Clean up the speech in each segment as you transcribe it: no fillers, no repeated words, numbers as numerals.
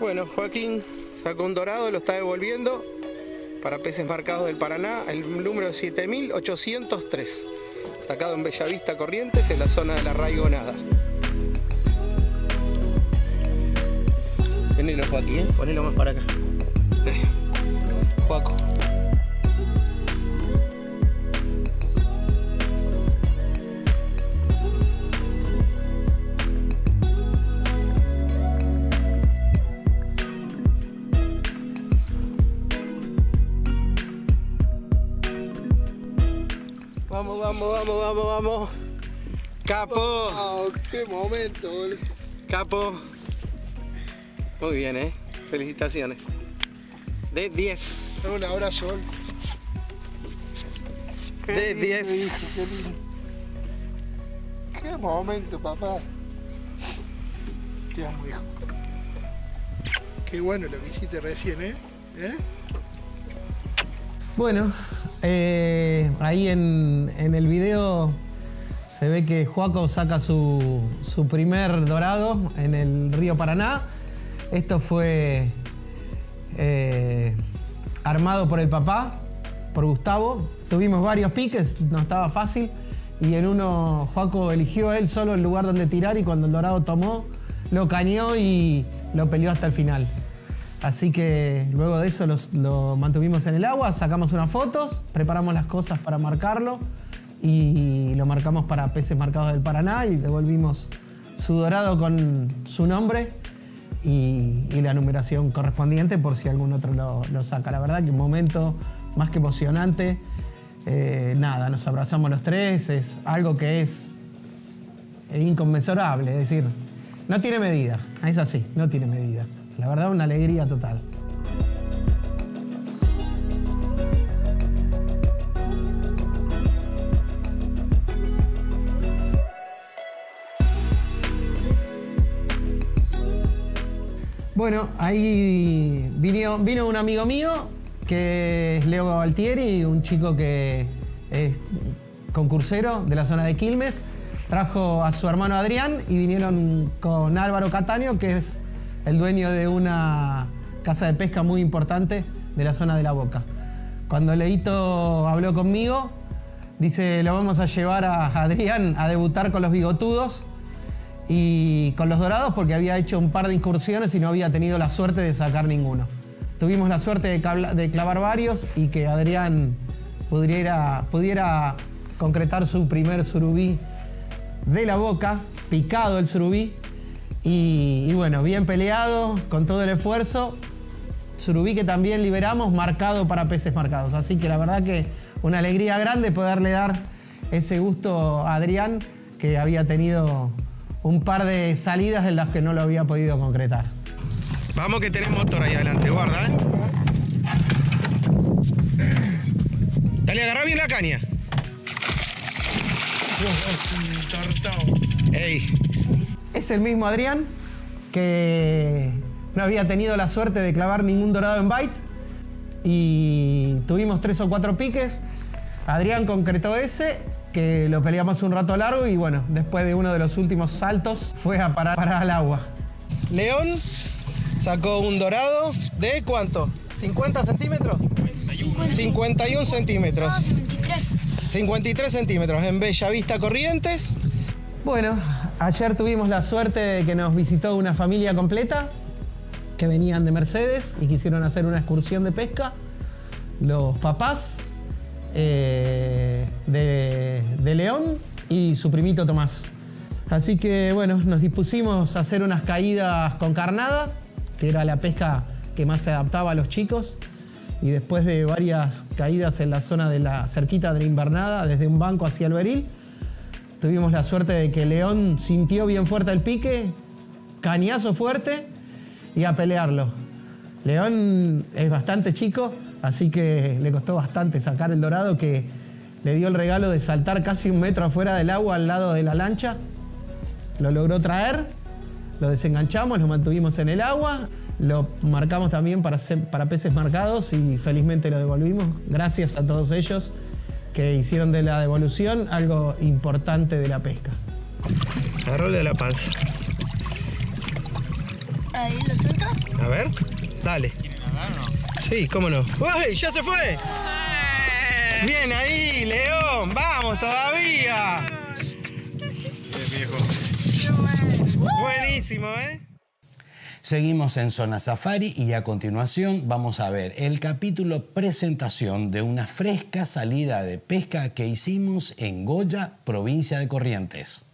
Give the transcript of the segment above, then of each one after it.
Bueno, Joaquín sacó un dorado, lo está devolviendo para Peces Marcados del Paraná, el número 7803, sacado en Bellavista Corrientes, en la zona de la Rayonada. Ponelo, Joaquín, ¿eh? Ponelo más para acá. Joaco. Vamos, vamos, vamos, vamos, vamos. Capo. Oh, qué momento, boludo. Capo. Muy bien, ¿eh? Felicitaciones. De 10. Un abrazo. De 10. Qué momento, papá. Te amo, hijo. Qué bueno lo que hiciste recién, ¿eh? ¿Eh? Bueno, ahí en el video se ve que Joaco saca su primer dorado en el río Paraná. Esto fue armado por el papá, por Gustavo. Tuvimos varios piques, no estaba fácil. Y en uno, Joaco eligió él solo el lugar donde tirar y cuando el dorado tomó, lo cañó y lo peleó hasta el final. Así que luego de eso lo mantuvimos en el agua, sacamos unas fotos, preparamos las cosas para marcarlo y lo marcamos para Peces Marcados del Paraná y devolvimos su dorado con su nombre. Y la numeración correspondiente por si algún otro lo saca. La verdad que un momento más que emocionante. Nada, nos abrazamos los tres. Es algo que es inconmensurable. Es decir, no tiene medida. Es así, no tiene medida. La verdad, una alegría total. Bueno, ahí vino un amigo mío, que es Leo Gabaltieri, un chico que es concursero de la zona de Quilmes. Trajo a su hermano Adrián y vinieron con Álvaro Cataño, que es el dueño de una casa de pesca muy importante de la zona de La Boca. Cuando Leito habló conmigo, dice, lo vamos a llevar a Adrián a debutar con los bigotudos y con los dorados porque había hecho un par de incursiones y no había tenido la suerte de sacar ninguno. Tuvimos la suerte de clavar varios y que Adrián pudiera concretar su primer surubí de La Boca, picado el surubí, y bueno, bien peleado, con todo el esfuerzo. Surubí que también liberamos, marcado para Peces Marcados. Así que la verdad que una alegría grande poderle dar ese gusto a Adrián, que había tenido un par de salidas en las que no lo había podido concretar. Vamos que tenés motor ahí adelante, guarda, ¿eh? Dale, agarrá bien la caña. Ey. Es el mismo Adrián que no había tenido la suerte de clavar ningún dorado en bait y tuvimos 3 o 4 piques. Adrián concretó ese, que lo peleamos un rato largo y bueno, después de uno de los últimos saltos fue a parar al agua. León sacó un dorado de ¿cuánto? ¿50 centímetros? 51 centímetros. 53 centímetros en Bellavista Corrientes. Bueno, ayer tuvimos la suerte de que nos visitó una familia completa que venían de Mercedes y quisieron hacer una excursión de pesca. Los papás de León y su primito Tomás. Así que bueno, nos dispusimos a hacer unas caídas con carnada, que era la pesca que más se adaptaba a los chicos, y después de varias caídas en la zona de la cerquita de la invernada, desde un banco hacia el beril, tuvimos la suerte de que León sintió bien fuerte el pique, cañazo fuerte, y a pelearlo. León es bastante chico, así que le costó bastante sacar el dorado, que le dio el regalo de saltar casi 1 metro afuera del agua al lado de la lancha. Lo logró traer, lo desenganchamos, lo mantuvimos en el agua, lo marcamos también para Peces Marcados y felizmente lo devolvimos. Gracias a todos ellos que hicieron de la devolución algo importante de la pesca. Agarróle de la panza. Ahí lo suelto. A ver, dale. ¿Quieren nadar o no? Sí, cómo no. ¡Uy, ya se fue! Bien ahí, León. Vamos todavía. Bien, viejo. Buenísimo, ¿eh? Seguimos en Zona Safari y a continuación vamos a ver el capítulo presentación de una fresca salida de pesca que hicimos en Goya, provincia de Corrientes.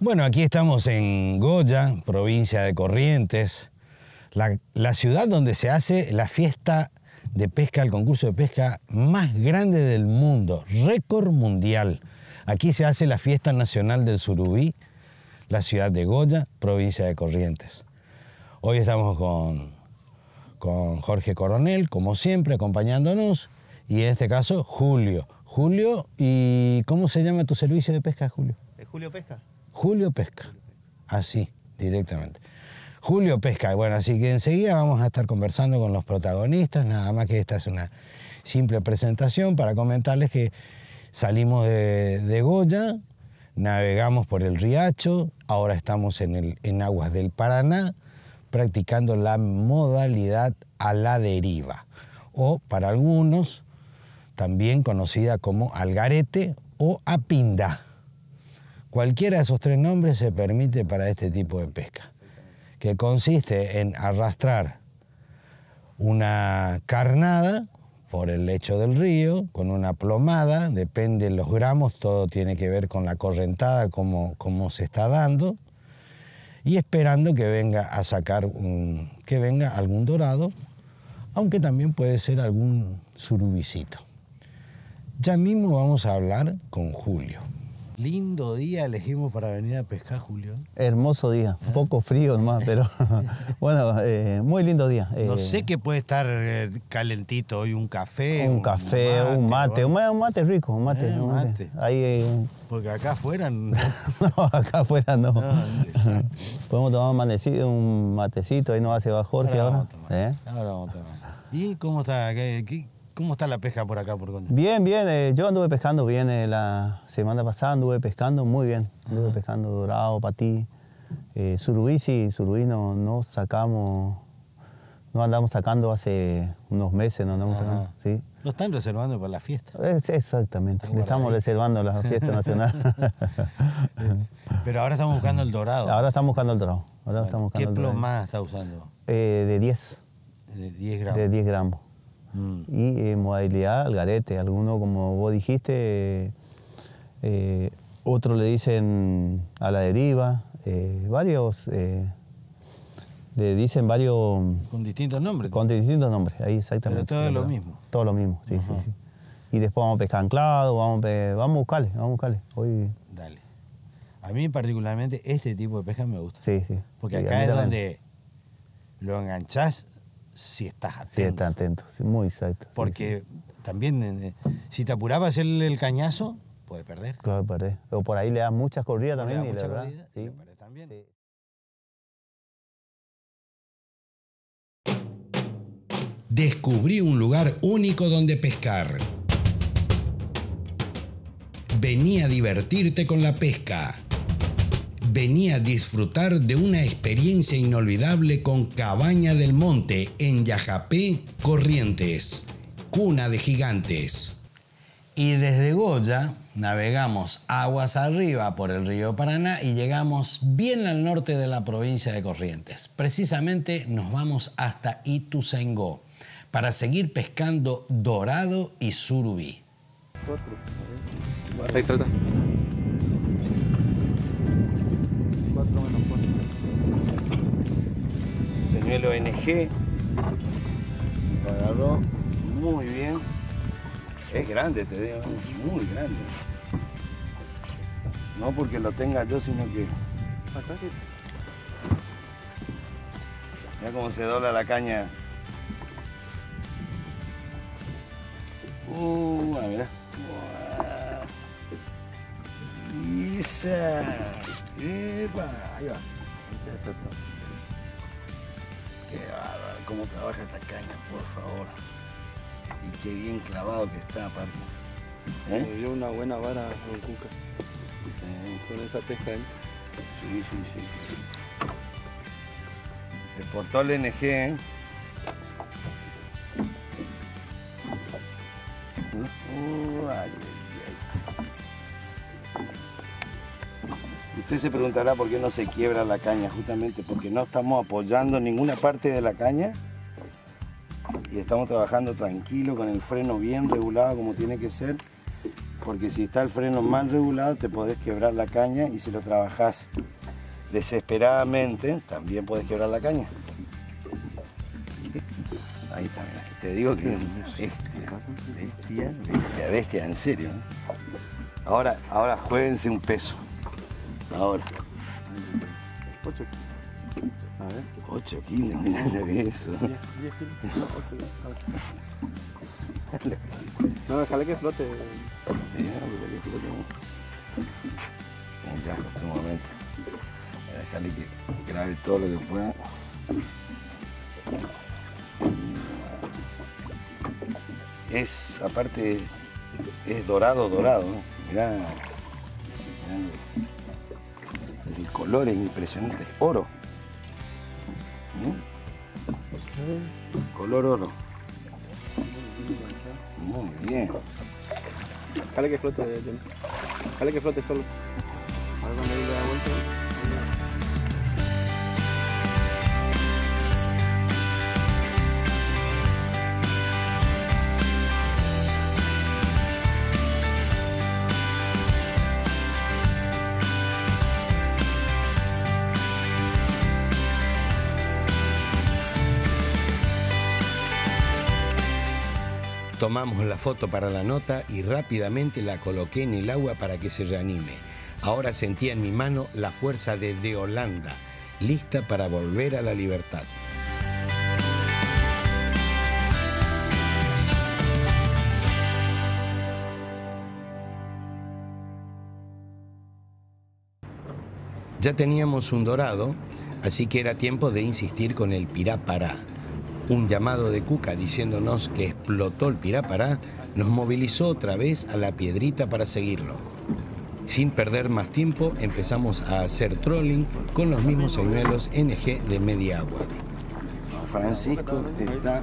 Bueno, aquí estamos en Goya, provincia de Corrientes, la ciudad donde se hace la fiesta de pesca, el concurso de pesca más grande del mundo, récord mundial. Aquí se hace la fiesta nacional del surubí, la ciudad de Goya, provincia de Corrientes. Hoy estamos con Jorge Coronel, como siempre, acompañándonos, y en este caso, Julio. Julio, ¿y cómo se llama tu servicio de pesca, Julio? ¿Es Julio Pesca? Julio Pesca, así, directamente. Julio Pesca, bueno, así que enseguida vamos a estar conversando con los protagonistas, nada más que esta es una simple presentación para comentarles que salimos de Goya, navegamos por el Riacho, ahora estamos en aguas del Paraná, practicando la modalidad a la deriva, o para algunos, también conocida como algarete o apinda. Cualquiera de esos tres nombres se permite para este tipo de pesca, que consiste en arrastrar una carnada por el lecho del río, con una plomada, depende de los gramos, todo tiene que ver con la correntada, cómo se está dando, y esperando que venga a sacar, que venga algún dorado, aunque también puede ser algún surubicito. Ya mismo vamos a hablar con Julio. Lindo día elegimos para venir a pescar, Julio. Hermoso día, un poco frío nomás, pero bueno, muy lindo día. No sé que puede estar calentito hoy, un café. Un café, un mate, un mate rico, un mate. Un mate. Ahí, porque acá afuera no. No, acá afuera no. No, podemos tomar un matecito, ahí nos hace va Jorge ahora. Ahora vamos a tomar. ¿Y cómo está? ¿Cómo está la pesca por acá, por Goya? Bien, bien. Yo anduve pescando bien la semana pasada, anduve pescando muy bien. Anduve pescando dorado, patí, surubí, sí, surubí no sacamos, no andamos sacando hace unos meses, no andamos sacando, ¿sí? Lo están reservando para la fiesta. Exactamente, estamos reservando la fiesta nacional. Pero ahora estamos buscando el dorado. Ahora estamos buscando el dorado. Ahora estamos buscando. ¿Qué plomada está usando? De 10. De 10 gramos. De 10 gramos. Mm. Y modalidad al garete. Alguno, como vos dijiste, otro le dicen a la deriva. Varios... le dicen varios... Con distintos nombres. Con distintos nombres, ahí exactamente. Pero todo es lo mismo. Todo lo mismo, sí, sí, sí. Y después vamos a pescar anclado, vamos a buscarle, Hoy... Dale. A mí particularmente este tipo de pesca me gusta. Sí, sí. Porque acá es donde lo enganchás si estás atento. Si estás atento, sí, muy exacto. Porque también si te apurás para hacerle el cañazo, puedes perder. Claro, puedes perder. O por ahí le das muchas corridas también. Le das muchas corridas, sí. También. Sí. Descubrí un lugar único donde pescar. Vení a divertirte con la pesca. Vení a disfrutar de una experiencia inolvidable con Cabaña del Monte en Yajapé, Corrientes, cuna de gigantes. Y desde Goya navegamos aguas arriba por el río Paraná y llegamos bien al norte de la provincia de Corrientes. Precisamente nos vamos hasta Ituzaingó para seguir pescando dorado y surubí. Señuelo N.G. Lo agarró muy bien. Es grande, te digo, es muy grande. No porque lo tenga yo, sino que... Mira cómo se dobla la caña. A ver. ¡Isa! ¡Epa! Ahí va. Qué bárbaro, cómo trabaja esta caña, por favor. Y qué bien clavado que está, aparte. Me dio una buena vara con Cuca. Con esa pesca ahí. Sí, sí, sí. Se portó el N.G., ¿eh? Usted se preguntará por qué no se quiebra la caña, justamente porque no estamos apoyando ninguna parte de la caña y estamos trabajando tranquilo con el freno bien regulado como tiene que ser, porque si está el freno mal regulado te podés quebrar la caña y si lo trabajás desesperadamente también podés quebrar la caña. Ahí está, mira. Te digo que es una bestia, en serio. Ahora jueguense un peso. Ahora. 8 kilos, mirá lo que es eso. 10 kilos. No, déjale que flote. Ya, en su momento. Déjale que grabe todo lo que pueda. Es, aparte, es dorado, dorado. Mirá, el color es impresionante. Oro. Color oro. Muy bien. Déjale que flote, déjale que flote solo. A ver cuando le da vuelta. Tomamos la foto para la nota y rápidamente la coloqué en el agua para que se reanime. Ahora sentía en mi mano la fuerza de Holanda, lista para volver a la libertad. Ya teníamos un dorado, así que era tiempo de insistir con el Pirápará. Un llamado de Cuca diciéndonos que explotó el Pirápará nos movilizó otra vez a la piedrita para seguirlo. Sin perder más tiempo empezamos a hacer trolling con los mismos señuelos NG de media agua. Francisco está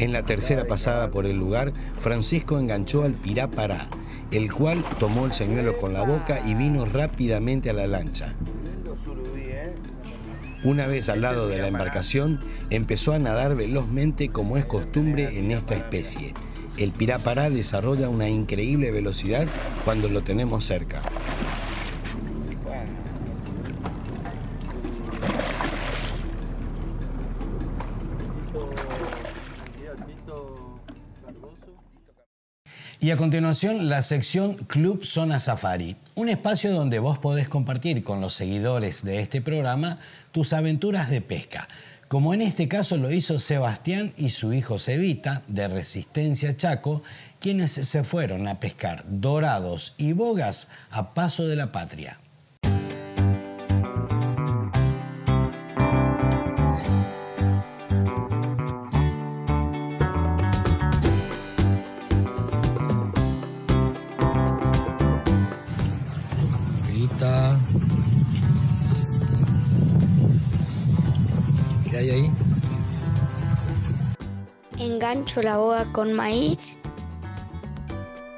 En la tercera pasada por el lugar, Francisco enganchó al Pirápará, el cual tomó el señuelo con la boca y vino rápidamente a la lancha. Una vez al lado de la embarcación, empezó a nadar velozmente como es costumbre en esta especie. El Pirápará desarrolla una increíble velocidad cuando lo tenemos cerca. Y a continuación, la sección Club Zona Safari, un espacio donde vos podés compartir con los seguidores de este programa tus aventuras de pesca, como en este caso lo hizo Sebastián y su hijo Sebita, de Resistencia Chaco, quienes se fueron a pescar dorados y bogas a Paso de la Patria. Engancho la boga con maíz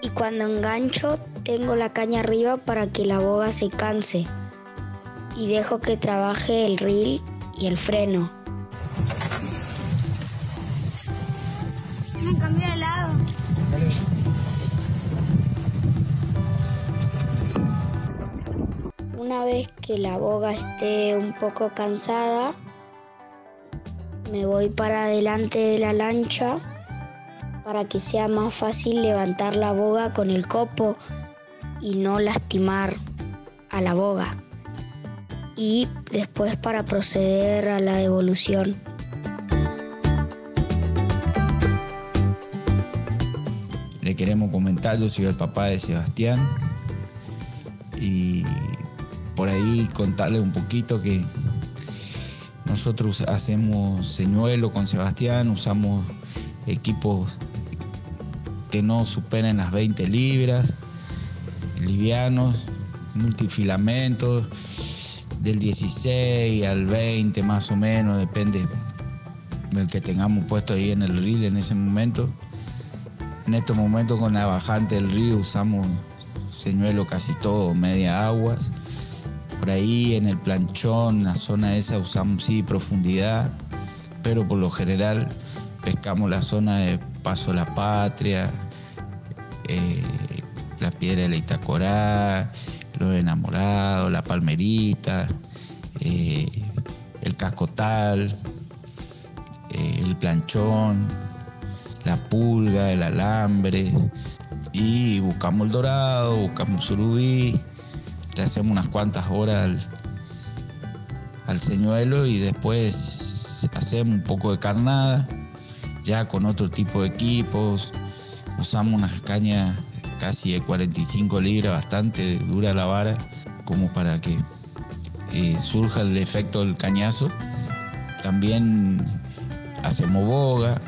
y cuando engancho tengo la caña arriba para que la boga se canse y dejo que trabaje el reel y el freno. Me cambié de lado. Una vez que la boga esté un poco cansada, me voy para adelante de la lancha para que sea más fácil levantar la boga con el copo y no lastimar a la boga. Y después para proceder a la devolución. Le queremos comentar, yo soy el papá de Sebastián y por ahí contarle un poquito que nosotros hacemos señuelo con Sebastián, usamos equipos que no superen las 20 libras, livianos, multifilamentos, del 16 al 20 más o menos, depende del que tengamos puesto ahí en el reel en ese momento. En estos momentos con la bajante del río usamos señuelo casi todo, media aguas. Por ahí en el planchón, la zona esa usamos sí profundidad, pero por lo general pescamos la zona de Paso de la Patria, la piedra de la Itacorá, los enamorados, la palmerita, el cascotal, el planchón, la pulga, el alambre y buscamos el dorado, buscamos surubí. Le hacemos unas cuantas horas al señuelo y después hacemos un poco de carnada, ya con otro tipo de equipos. Usamos unas cañas casi de 45 libras, bastante dura la vara, como para que surja el efecto del cañazo. También hacemos boga,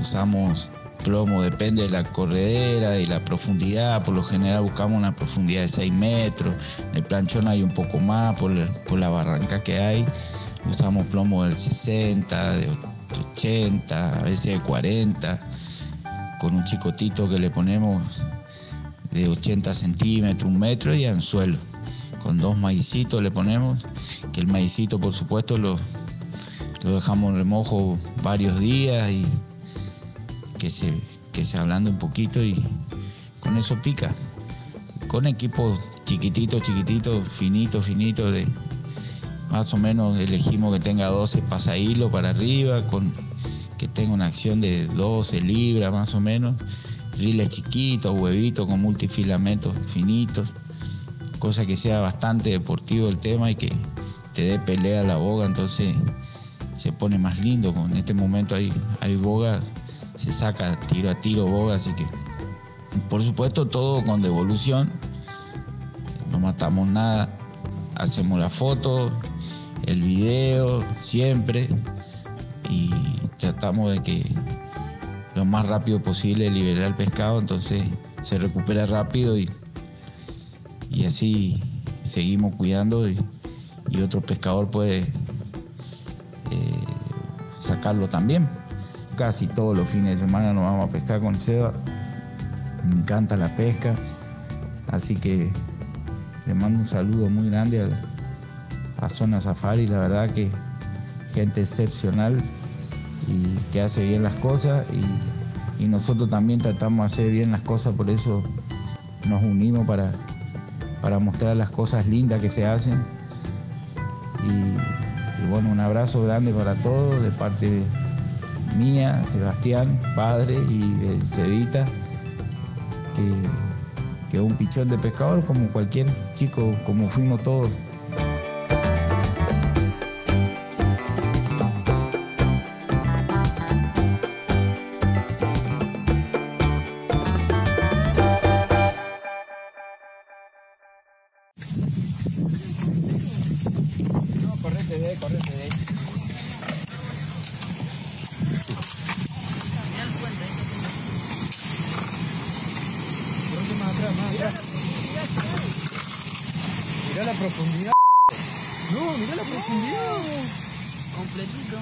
usamos plomo, depende de la corredera y la profundidad, por lo general buscamos una profundidad de 6 metros, en el planchón hay un poco más por la barranca que hay, usamos plomo del 60, de 80, a veces de 40, con un chicotito que le ponemos de 80 centímetros, 1 metro y anzuelo, con 2 maicitos le ponemos, que el maicito por supuesto lo dejamos remojo varios días y que se ablande un poquito y con eso pica. Con equipos chiquititos, finitos, de más o menos elegimos que tenga 12 pasahilo para arriba, que tenga una acción de 12 libras más o menos, riles chiquitos, huevitos con multifilamentos finitos, cosa que sea bastante deportivo el tema y que te dé pelea a la boga, entonces se pone más lindo. En este momento hay bogas, se saca tiro a tiro boga, así que por supuesto todo con devolución, no matamos nada, hacemos la foto, el video siempre y tratamos de que lo más rápido posible liberar el pescado, entonces se recupera rápido y así seguimos cuidando y otro pescador puede sacarlo también. casi todos los fines de semana nos vamos a pescar con Seba. Me encanta la pesca, así que le mando un saludo muy grande a Zona Safari, la verdad que gente excepcional y que hace bien las cosas, y nosotros también tratamos de hacer bien las cosas, por eso nos unimos para mostrar las cosas lindas que se hacen. Y bueno, un abrazo grande para todos de parte mía, Sebastián, padre, y de Cevita, que es un pichón de pescador como cualquier chico, como fuimos todos. Mirá la profundidad. No, mirá la profundidad. Completito.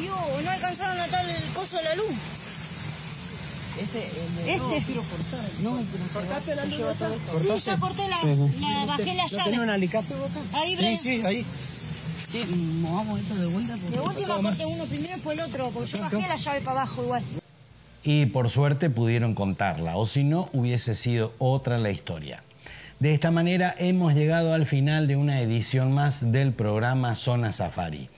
Dios, no alcanzaron a atar el coso de la luz. Ese, no, quiero cortar. No, cortaste la luz. Sí, ya corté la, bajé la llave. ¿Tiene un alicate vos acá? Ahí, Bren. Sí, sí, ahí. Sí, movamos esto de vuelta. De última corté uno primero y después el otro, porque yo bajé la llave para abajo igual. Y por suerte pudieron contarla, o si no, hubiese sido otra la historia. De esta manera hemos llegado al final de una edición más del programa Zona Safari.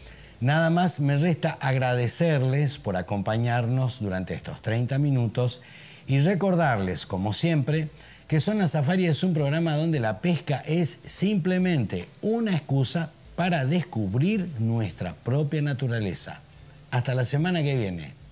Nada más me resta agradecerles por acompañarnos durante estos 30 minutos y recordarles, como siempre, que Zona Safari es un programa donde la pesca es simplemente una excusa para descubrir nuestra propia naturaleza. Hasta la semana que viene.